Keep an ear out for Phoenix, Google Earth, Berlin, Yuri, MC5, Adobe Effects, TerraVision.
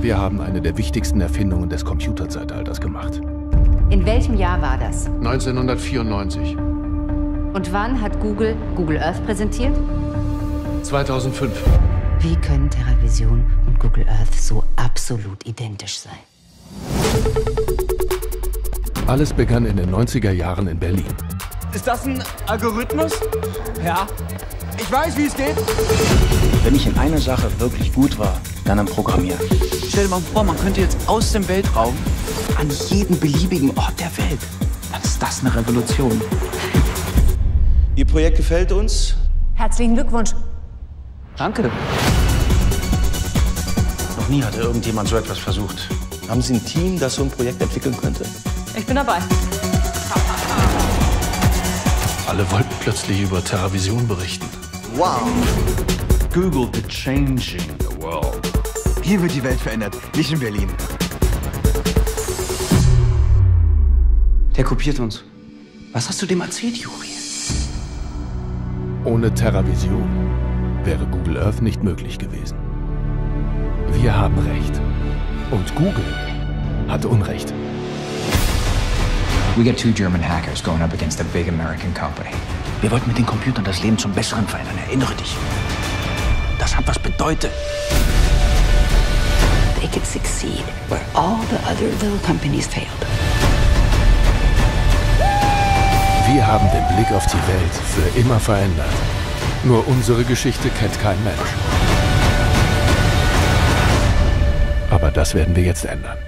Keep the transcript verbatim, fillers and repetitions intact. Wir haben eine der wichtigsten Erfindungen des Computerzeitalters gemacht. In welchem Jahr war das? neunzehnhundertvierundneunzig. Und wann hat Google Google Earth präsentiert? zweitausendfünf. Wie können TerraVision und Google Earth so absolut identisch sein? Alles begann in den neunziger Jahren in Berlin. Ist das ein Algorithmus? Ja. Ich weiß, wie es geht. Wenn ich in einer Sache wirklich gut war, dann am Programmieren. Stell dir mal vor, man könnte jetzt aus dem Weltraum an jeden beliebigen Ort der Welt. Dann ist das eine Revolution. Ihr Projekt gefällt uns. Herzlichen Glückwunsch. Danke. Noch nie hatte irgendjemand so etwas versucht. Haben Sie ein Team, das so ein Projekt entwickeln könnte? Ich bin dabei. Alle wollten plötzlich über TerraVision berichten. Wow! Google the changing the world. Hier wird die Welt verändert, nicht in Berlin. Der kopiert uns. Was hast du dem erzählt, Yuri? Ohne TerraVision wäre Google Earth nicht möglich gewesen. Wir haben Recht. Und Google hat Unrecht. We get two German hackers going up against a big American company. Wir wollten mit den Computern das Leben zum Besseren verändern. Erinnere dich. Das hat was bedeutet. They could succeed where all the other little companies failed. Wir haben den Blick auf die Welt für immer verändert. Nur unsere Geschichte kennt kein Mensch. Aber das werden wir jetzt ändern.